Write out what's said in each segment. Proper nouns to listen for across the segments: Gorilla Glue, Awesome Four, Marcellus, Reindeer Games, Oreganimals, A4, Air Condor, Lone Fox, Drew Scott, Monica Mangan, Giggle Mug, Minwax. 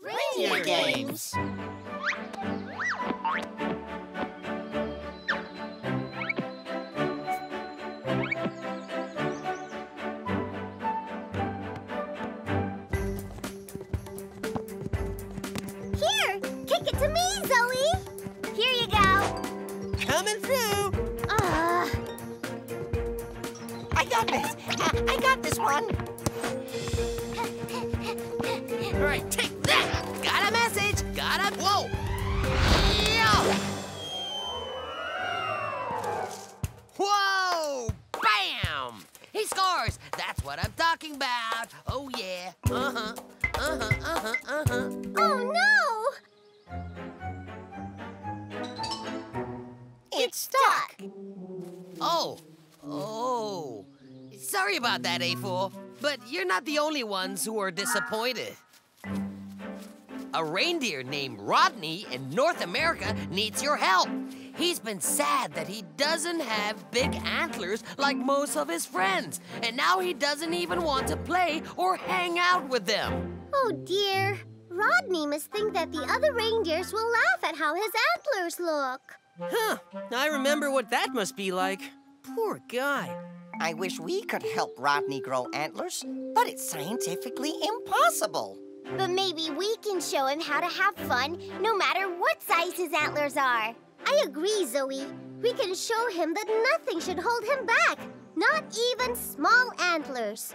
Reindeer Games. One. All right, take that. Got a message. Whoa. Yo. Whoa. Bam. He scores. That's what I'm talking about. Oh, yeah. Oh, no. It's stuck. Oh. Sorry about that, A-Fool, but you're not the only ones who are disappointed. A reindeer named Rodney in North America needs your help. He's been sad that he doesn't have big antlers like most of his friends, and now he doesn't even want to play or hang out with them. Oh, dear. Rodney must think that the other reindeers will laugh at how his antlers look. Huh. I remember what that must be like. Poor guy. I wish we could help Rodney grow antlers, but it's scientifically impossible. But maybe we can show him how to have fun, no matter what size his antlers are. I agree, Zoe. We can show him that nothing should hold him back, not even small antlers.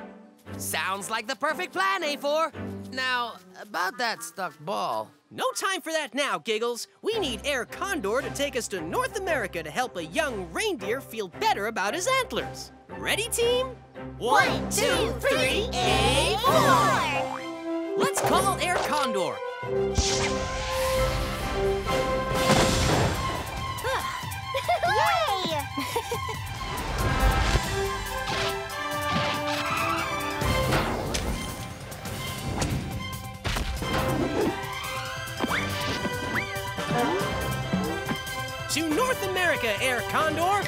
Sounds like the perfect plan, A4. Now, about that stuck ball. No time for that now, Giggles. We need Air Condor to take us to North America to help a young reindeer feel better about his antlers. Ready, team? 1, 2, 3, A4! Let's call Air Condor. Yay! To North America, Air Condor!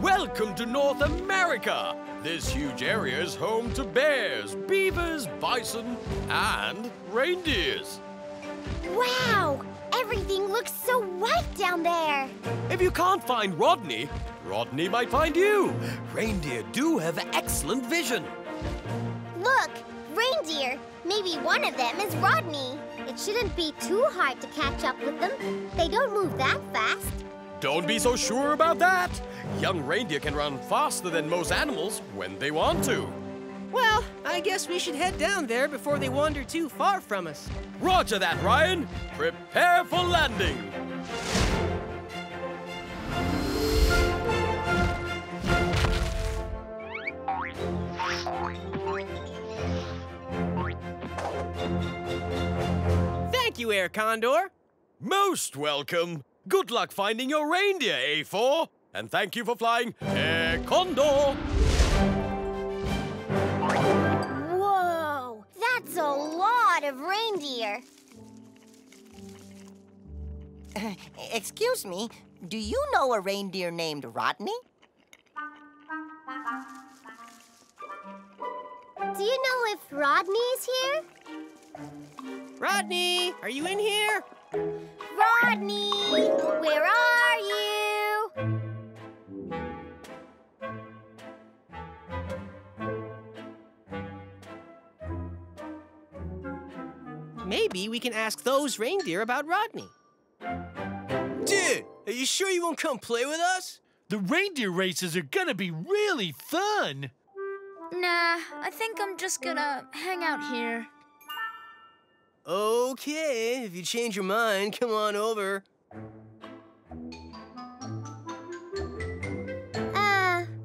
Welcome to North America! This huge area is home to bears, beavers, bison, and reindeers. Wow! Everything looks so white down there. If you can't find Rodney, Rodney might find you. Reindeer do have excellent vision. Look, reindeer. Maybe one of them is Rodney. It shouldn't be too hard to catch up with them. They don't move that fast. Don't be so sure about that. Young reindeer can run faster than most animals when they want to. Well, I guess we should head down there before they wander too far from us. Roger that, Ryan. Prepare for landing. Thank you, Air Condor. Most welcome. Good luck finding your reindeer, A4, and thank you for flying Air Condor. Whoa, that's a lot of reindeer. Excuse me, do you know a reindeer named Rodney? Do you know if Rodney is here? Rodney, are you in here? Rodney, where are you? Maybe we can ask those reindeer about Rodney. Dude, are you sure you won't come play with us? The reindeer races are gonna be really fun. Nah, I think I'm just gonna hang out here. Okay, if you change your mind, come on over.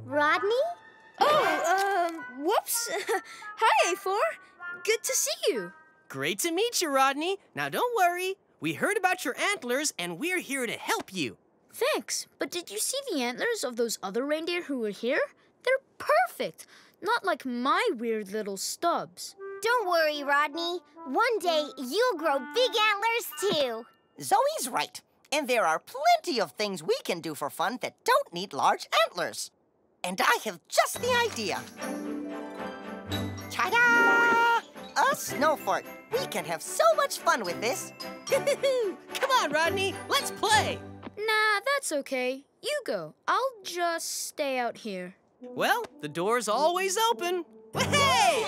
Rodney? Oh, whoops. Hi, A4. Good to see you. Great to meet you, Rodney. Now, don't worry. We heard about your antlers, and we're here to help you. Thanks, but did you see the antlers of those other reindeer who were here? They're perfect. Not like my weird little stubs. Don't worry, Rodney. One day, you'll grow big antlers, too. Zoe's right. And there are plenty of things we can do for fun that don't need large antlers. And I have just the idea. Ta-da! A snow fort. We can have so much fun with this. Come on, Rodney. Let's play. Nah, that's okay. You go. I'll just stay out here. Well, the door's always open. Wahey!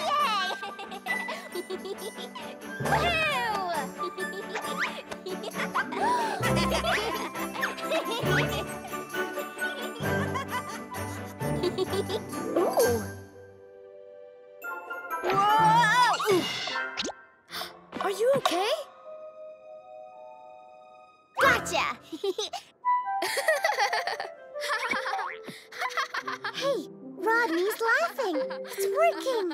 Ooh. Whoa! Are you okay? Gotcha! Hey, Rodney's laughing. It's working.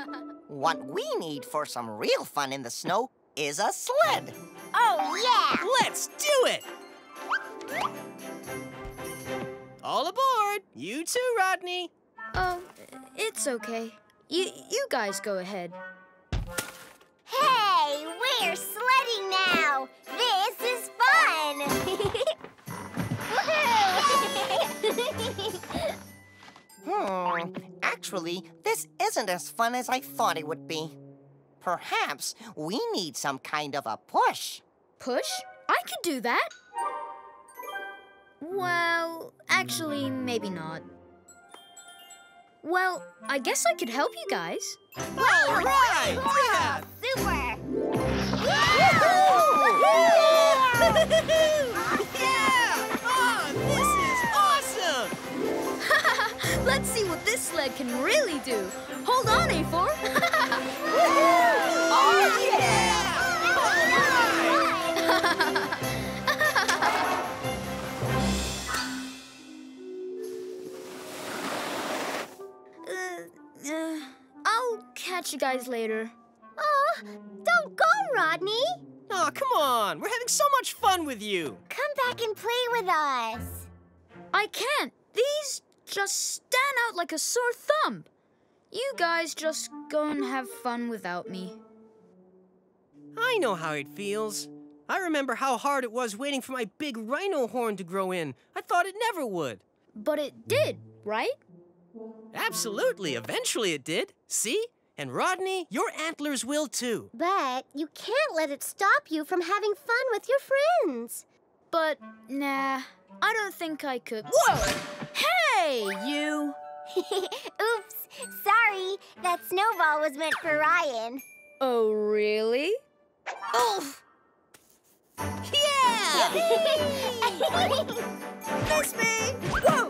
What we need for some real fun in the snow is a sled. Oh, yeah! Let's do it! All aboard. You too, Rodney. Oh, it's okay. You guys go ahead. Hey, we're sledding now. This is fun. Actually, this isn't as fun as I thought it would be. Perhaps we need some kind of a push. Push? I could do that. Well, actually, maybe not. Well, I guess I could help you guys. All right! Yeah! Super! Woohoo! Yeah! Oh, this is awesome! Let's see what this sled can really do. Hold on, A4. Oh, yeah! I'll catch you guys later. Oh, don't go, Rodney. Oh, come on. We're having so much fun with you. Come back and play with us. I can't. These just stand out like a sore thumb. You guys just go and have fun without me. I know how it feels. I remember how hard it was waiting for my big rhino horn to grow in. I thought it never would. But it did, right? Absolutely. Eventually it did. See? And Rodney, your antlers will too. But you can't let it stop you from having fun with your friends. But, nah, I don't think I could. Whoa! Hey, you! Oops, sorry. That snowball was meant for Ryan. Oh, really? Oof! Yeah! Miss me! Whoa!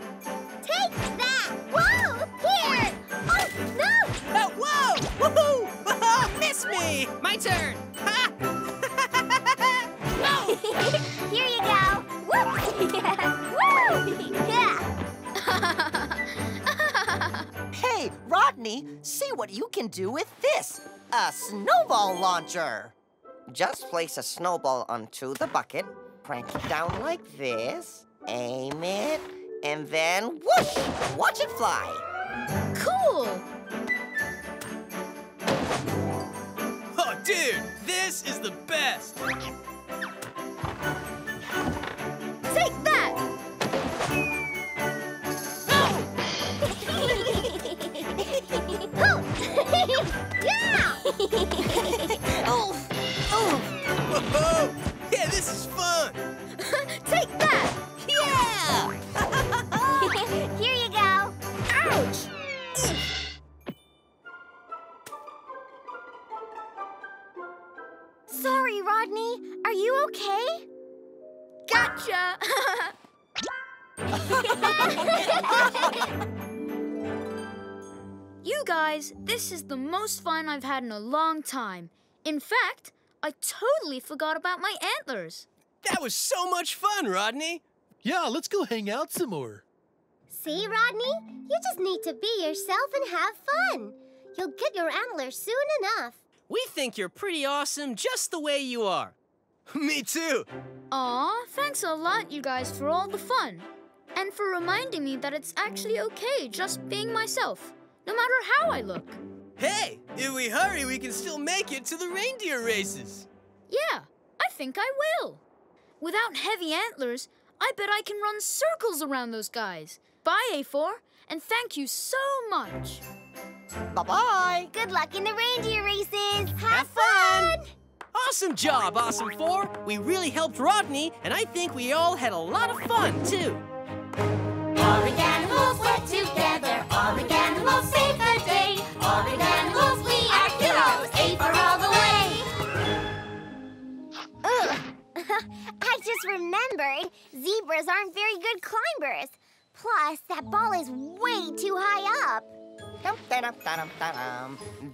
Take that! Whoa! Here! Oh, no! Oh, whoa! Woohoo! Miss me! My turn! Ha! No! Here you go! Whoops! Woo! Yeah! Hey, Rodney, see what you can do with this! A snowball launcher! Just place a snowball onto the bucket, crank it down like this, aim it, and then whoosh! Watch it fly! Cool! Oh, dude! This is the best! Take that! No! Yeah! Oh! Oh! Whoa-ho! Yeah, this is fun! Take that! Yeah! Here you go! Ouch! Sorry, Rodney. Are you okay? Gotcha! You guys, this is the most fun I've had in a long time. In fact, I totally forgot about my antlers. That was so much fun, Rodney. Yeah, let's go hang out some more. See, Rodney? You just need to be yourself and have fun. You'll get your antlers soon enough. We think you're pretty awesome just the way you are. Me too. Aw, thanks a lot, you guys, for all the fun. And for reminding me that it's actually okay just being myself, no matter how I look. Hey, if we hurry, we can still make it to the reindeer races. Yeah, I think I will. Without heavy antlers, I bet I can run circles around those guys. Bye, A4, and thank you so much. Bye-bye. Good luck in the reindeer races. Have fun. Awesome job, Awesome Four. We really helped Rodney, and I think we all had a lot of fun, too. Oreganimals, work together. Oreganimals, save the day. Oreganimals, we are heroes. A4 all the way. Ugh. I just remembered, zebras aren't very good climbers. Plus, that ball is way too high up.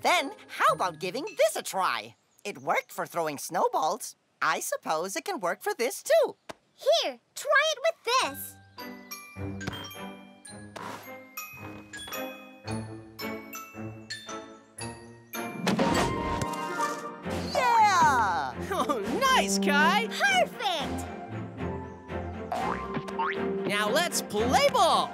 Then, how about giving this a try? It worked for throwing snowballs. I suppose it can work for this, too. Here, try it with this. Yeah! Oh, nice, Kai! Perfect! Now let's play ball!